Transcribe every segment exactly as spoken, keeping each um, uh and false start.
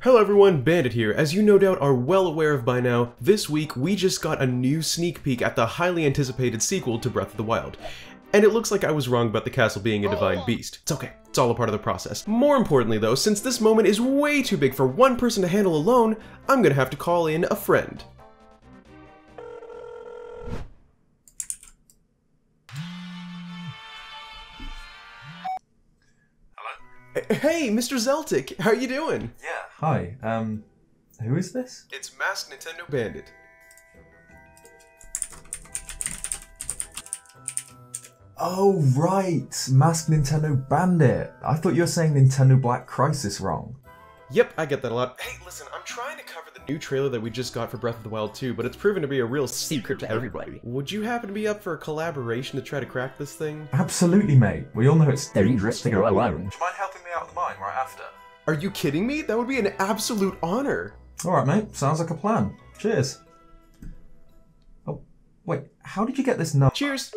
Hello everyone, Bandit here. As you no doubt are well aware of by now, this week we just got a new sneak peek at the highly anticipated sequel to Breath of the Wild. And it looks like I was wrong about the castle being a divine beast. It's okay, it's all a part of the process. More importantly though, since this moment is way too big for one person to handle alone, I'm gonna have to call in a friend. Hey, Mister Zeltik, how are you doing? Yeah. Hi, um, who is this? It's Masked Nintendo Bandit. Oh, right, Masked Nintendo Bandit. I thought you were saying Nintendo Black Crisis wrong. Yep, I get that a lot. Hey, listen, I'm trying to cover the new trailer that we just got for Breath of the Wild two, but it's proven to be a real secret to everybody. Would you happen to be up for a collaboration to try to crack this thing? Absolutely, mate. We all know it's dangerous to go alone. Do you mind helping me out with mine right after? Are you kidding me? That would be an absolute honor. Alright, mate. Sounds like a plan. Cheers. Oh, wait. How did you get this number? Cheers.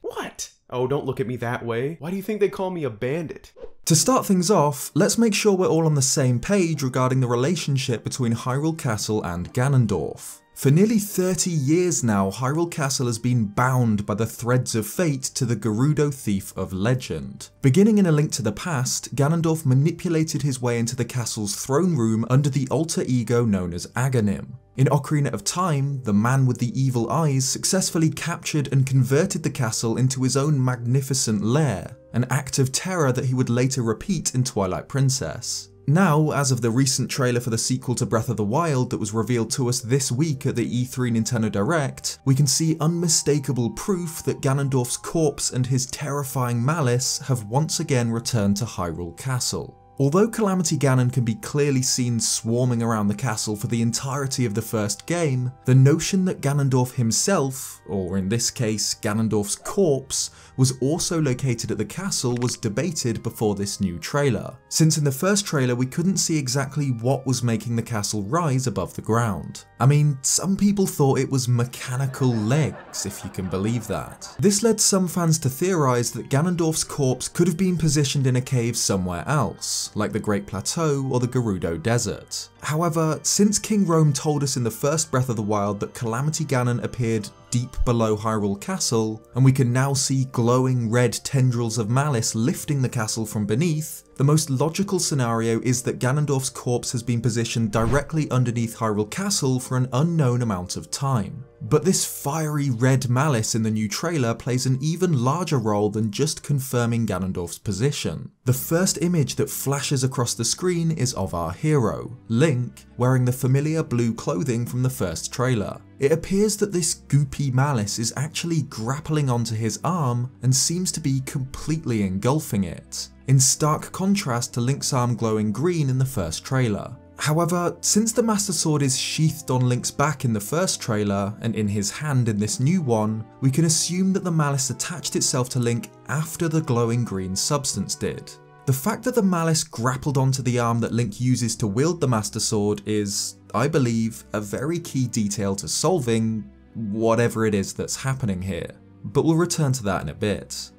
What? Oh, don't look at me that way. Why do you think they call me a bandit? To start things off, let's make sure we're all on the same page regarding the relationship between Hyrule Castle and Ganondorf. For nearly thirty years now, Hyrule Castle has been bound by the threads of fate to the Gerudo Thief of legend. Beginning in A Link to the Past, Ganondorf manipulated his way into the castle's throne room under the alter ego known as Aghanim. In Ocarina of Time, the man with the evil eyes successfully captured and converted the castle into his own magnificent lair, an act of terror that he would later repeat in Twilight Princess. Now, as of the recent trailer for the sequel to Breath of the Wild that was revealed to us this week at the E three Nintendo Direct, we can see unmistakable proof that Ganondorf's corpse and his terrifying malice have once again returned to Hyrule Castle. Although Calamity Ganon can be clearly seen swarming around the castle for the entirety of the first game, the notion that Ganondorf himself, or in this case Ganondorf's corpse, was also located at the castle was debated before this new trailer, since in the first trailer we couldn't see exactly what was making the castle rise above the ground. I mean, some people thought it was mechanical legs, if you can believe that. This led some fans to theorise that Ganondorf's corpse could have been positioned in a cave somewhere else, like the Great Plateau or the Gerudo Desert. However, since King Rome told us in the first Breath of the Wild that Calamity Ganon appeared deep below Hyrule Castle, and we can now see glowing red tendrils of malice lifting the castle from beneath, the most logical scenario is that Ganondorf's corpse has been positioned directly underneath Hyrule Castle for an unknown amount of time. But this fiery red malice in the new trailer plays an even larger role than just confirming Ganondorf's position. The first image that flashes across the screen is of our hero, Link, wearing the familiar blue clothing from the first trailer. It appears that this goopy malice is actually grappling onto his arm and seems to be completely engulfing it, in stark contrast to Link's arm glowing green in the first trailer. However, since the Master Sword is sheathed on Link's back in the first trailer, and in his hand in this new one, we can assume that the malice attached itself to Link after the glowing green substance did. The fact that the malice grappled onto the arm that Link uses to wield the Master Sword is, I believe, a very key detail to solving whatever it is that's happening here, but we'll return to that in a bit.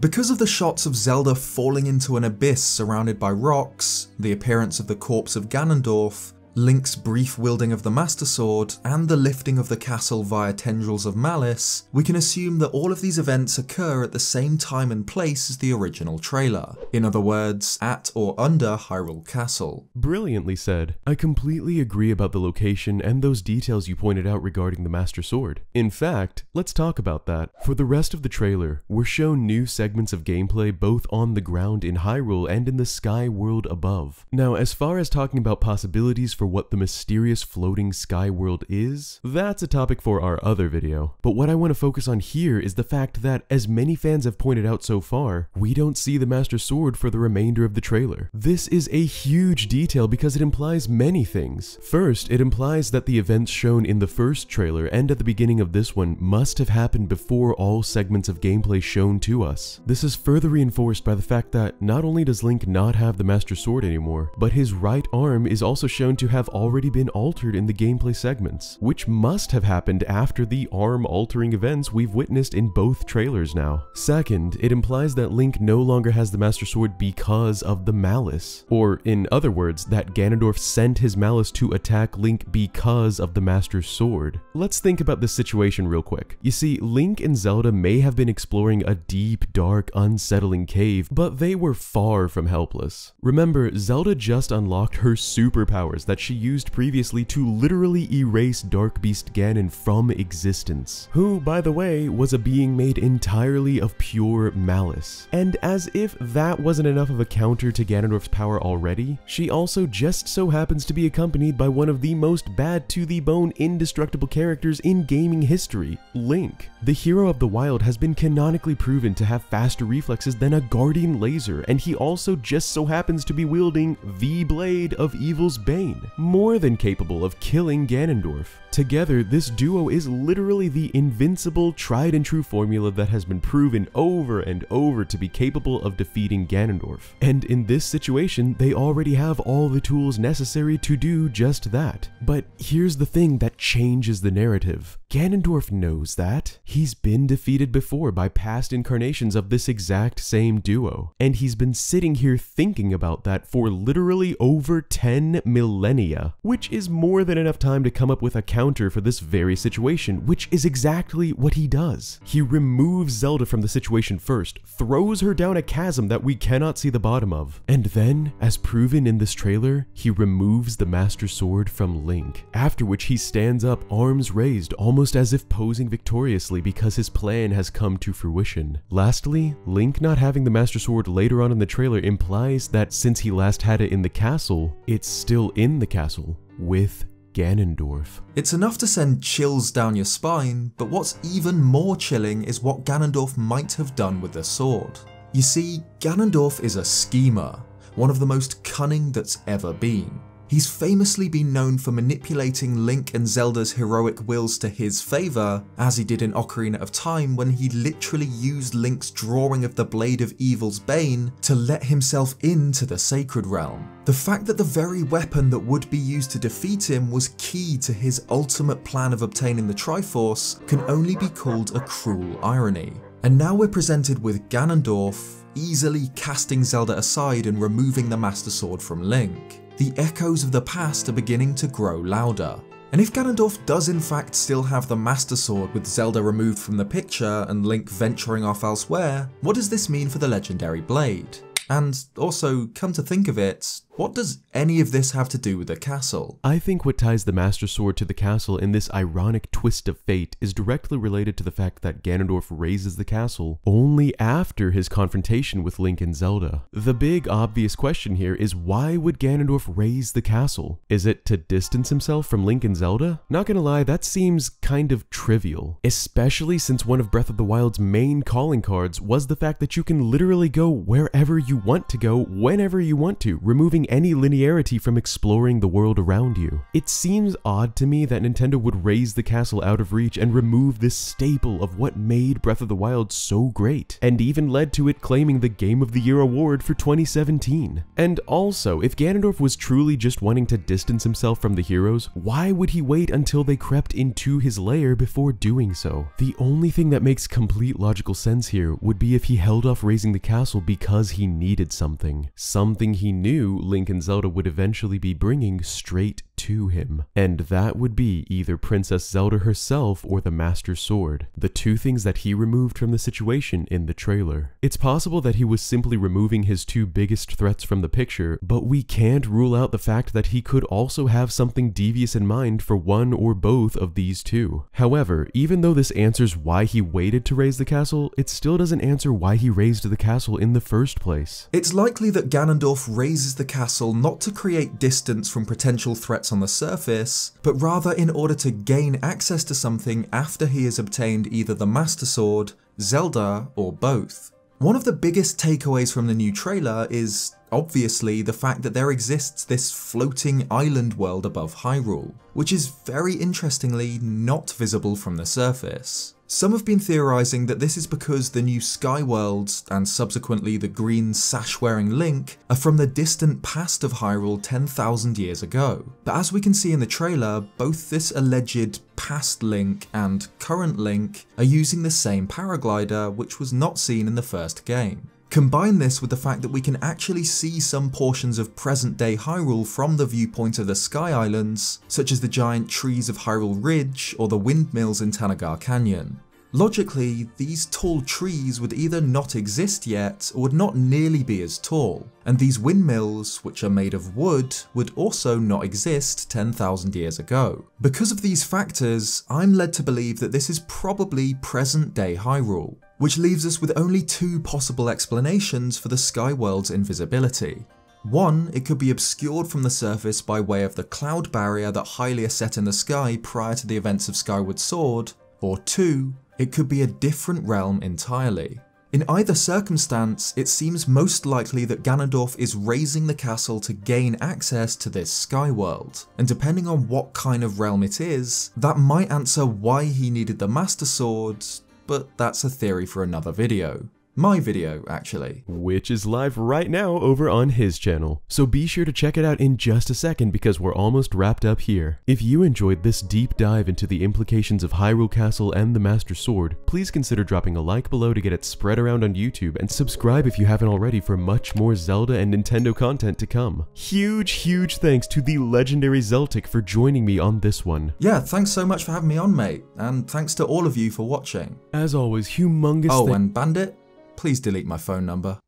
Because of the shots of Zelda falling into an abyss surrounded by rocks, the appearance of the corpse of Ganondorf, Link's brief wielding of the Master Sword, and the lifting of the castle via tendrils of malice, we can assume that all of these events occur at the same time and place as the original trailer. In other words, at or under Hyrule Castle. Brilliantly said. I completely agree about the location and those details you pointed out regarding the Master Sword. In fact, let's talk about that. For the rest of the trailer, we're shown new segments of gameplay both on the ground in Hyrule and in the sky world above. Now, as far as talking about possibilities for what the mysterious floating sky world is, that's a topic for our other video. But what I want to focus on here is the fact that, as many fans have pointed out so far, we don't see the Master Sword for the remainder of the trailer. This is a huge detail because it implies many things. First, it implies that the events shown in the first trailer and at the beginning of this one must have happened before all segments of gameplay shown to us. This is further reinforced by the fact that not only does Link not have the Master Sword anymore, but his right arm is also shown to have have already been altered in the gameplay segments, which must have happened after the arm altering events we've witnessed in both trailers now. Second, it implies that Link no longer has the Master Sword because of the Malice, or in other words, that Ganondorf sent his Malice to attack Link because of the Master Sword. Let's think about this situation real quick. You see, Link and Zelda may have been exploring a deep, dark, unsettling cave, but they were far from helpless. Remember, Zelda just unlocked her superpowers that she used previously to literally erase Dark Beast Ganon from existence, who, by the way, was a being made entirely of pure malice. And as if that wasn't enough of a counter to Ganondorf's power already, she also just so happens to be accompanied by one of the most bad-to-the-bone indestructible characters in gaming history, Link. The hero of the wild has been canonically proven to have faster reflexes than a guardian laser, and he also just so happens to be wielding the Blade of Evil's Bane, more than capable of killing Ganondorf. Together, this duo is literally the invincible, tried-and-true formula that has been proven over and over to be capable of defeating Ganondorf. And in this situation, they already have all the tools necessary to do just that. But here's the thing that changes the narrative. Ganondorf knows that. He's been defeated before by past incarnations of this exact same duo, and he's been sitting here thinking about that for literally over ten millennia, which is more than enough time to come up with a counter for this very situation, which is exactly what he does. He removes Zelda from the situation first, throws her down a chasm that we cannot see the bottom of, and then, as proven in this trailer, he removes the Master Sword from Link, after which he stands up, arms raised, almost almost as if posing victoriously because his plan has come to fruition. Lastly, Link not having the Master Sword later on in the trailer implies that since he last had it in the castle, it's still in the castle with Ganondorf. It's enough to send chills down your spine, but what's even more chilling is what Ganondorf might have done with the sword. You see, Ganondorf is a schemer, one of the most cunning that's ever been. He's famously been known for manipulating Link and Zelda's heroic wills to his favour, as he did in Ocarina of Time when he literally used Link's drawing of the Blade of Evil's Bane to let himself into the Sacred Realm. The fact that the very weapon that would be used to defeat him was key to his ultimate plan of obtaining the Triforce can only be called a cruel irony. And now we're presented with Ganondorf easily casting Zelda aside and removing the Master Sword from Link. The echoes of the past are beginning to grow louder. And if Ganondorf does in fact still have the Master Sword with Zelda removed from the picture and Link venturing off elsewhere, what does this mean for the legendary blade? And also, come to think of it, what does any of this have to do with the castle? I think what ties the Master Sword to the castle in this ironic twist of fate is directly related to the fact that Ganondorf raises the castle only after his confrontation with Link and Zelda. The big obvious question here is, why would Ganondorf raise the castle? Is it to distance himself from Link and Zelda? Not gonna lie, that seems kind of trivial, especially since one of Breath of the Wild's main calling cards was the fact that you can literally go wherever you want to go, whenever you want to, removing any linearity from exploring the world around you. It seems odd to me that Nintendo would raise the castle out of reach and remove this staple of what made Breath of the Wild so great, and even led to it claiming the Game of the Year award for twenty seventeen. And also, if Ganondorf was truly just wanting to distance himself from the heroes, why would he wait until they crept into his lair before doing so? The only thing that makes complete logical sense here would be if he held off raising the castle because he needed something. Something he knew Link and Zelda would eventually be bringing straight to him, and that would be either Princess Zelda herself or the Master Sword, the two things that he removed from the situation in the trailer. It's possible that he was simply removing his two biggest threats from the picture, but we can't rule out the fact that he could also have something devious in mind for one or both of these two. However, even though this answers why he waited to raise the castle, it still doesn't answer why he raised the castle in the first place. It's likely that Ganondorf raises the castle not to create distance from potential threats on the surface, but rather in order to gain access to something after he has obtained either the Master Sword, Zelda, or both. One of the biggest takeaways from the new trailer is, obviously, the fact that there exists this floating island world above Hyrule, which is very interestingly not visible from the surface. Some have been theorising that this is because the new Skyworlds, and subsequently the green sash-wearing Link, are from the distant past of Hyrule ten thousand years ago. But as we can see in the trailer, both this alleged past Link and current Link are using the same paraglider, which was not seen in the first game. Combine this with the fact that we can actually see some portions of present-day Hyrule from the viewpoint of the Sky Islands, such as the giant trees of Hyrule Ridge or the windmills in Tanagar Canyon. Logically, these tall trees would either not exist yet or would not nearly be as tall, and these windmills, which are made of wood, would also not exist ten thousand years ago. Because of these factors, I'm led to believe that this is probably present-day Hyrule, which leaves us with only two possible explanations for the Skyworld's invisibility. One, it could be obscured from the surface by way of the cloud barrier that Hylia set in the sky prior to the events of Skyward Sword, or two, it could be a different realm entirely. In either circumstance, it seems most likely that Ganondorf is raising the castle to gain access to this Skyworld, and depending on what kind of realm it is, that might answer why he needed the Master Sword, but that's a theory for another video. My video, actually. Which is live right now over on his channel. So be sure to check it out in just a second because we're almost wrapped up here. If you enjoyed this deep dive into the implications of Hyrule Castle and the Master Sword, please consider dropping a like below to get it spread around on YouTube, and subscribe if you haven't already for much more Zelda and Nintendo content to come. Huge, huge thanks to the legendary Zeltik for joining me on this one. Yeah, thanks so much for having me on, mate, and thanks to all of you for watching. As always, humongous Oh, and Bandit? Please delete my phone number.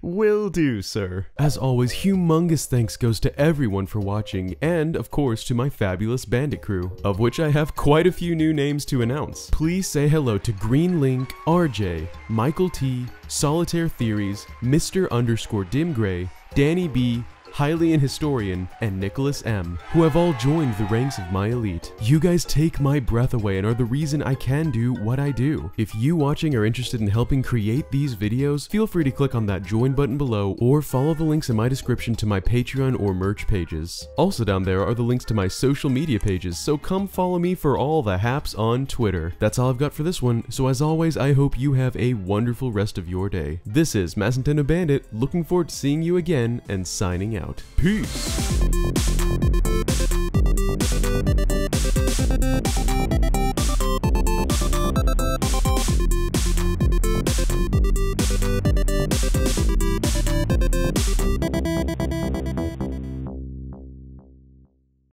Will do, sir. As always, humongous thanks goes to everyone for watching, and of course to my fabulous bandit crew, of which I have quite a few new names to announce. Please say hello to Green Link, R J, Michael T, Solitaire Theories, Mister Underscore Dimgray, Danny B, Hylian Historian, and Nicholas M, who have all joined the ranks of my elite. You guys take my breath away and are the reason I can do what I do. If you watching are interested in helping create these videos, feel free to click on that join button below or follow the links in my description to my Patreon or merch pages. Also down there are the links to my social media pages, so come follow me for all the haps on Twitter. That's all I've got for this one, so as always I hope you have a wonderful rest of your day. This is Masked Nintendo Bandit, looking forward to seeing you again and signing out. Out. Peace.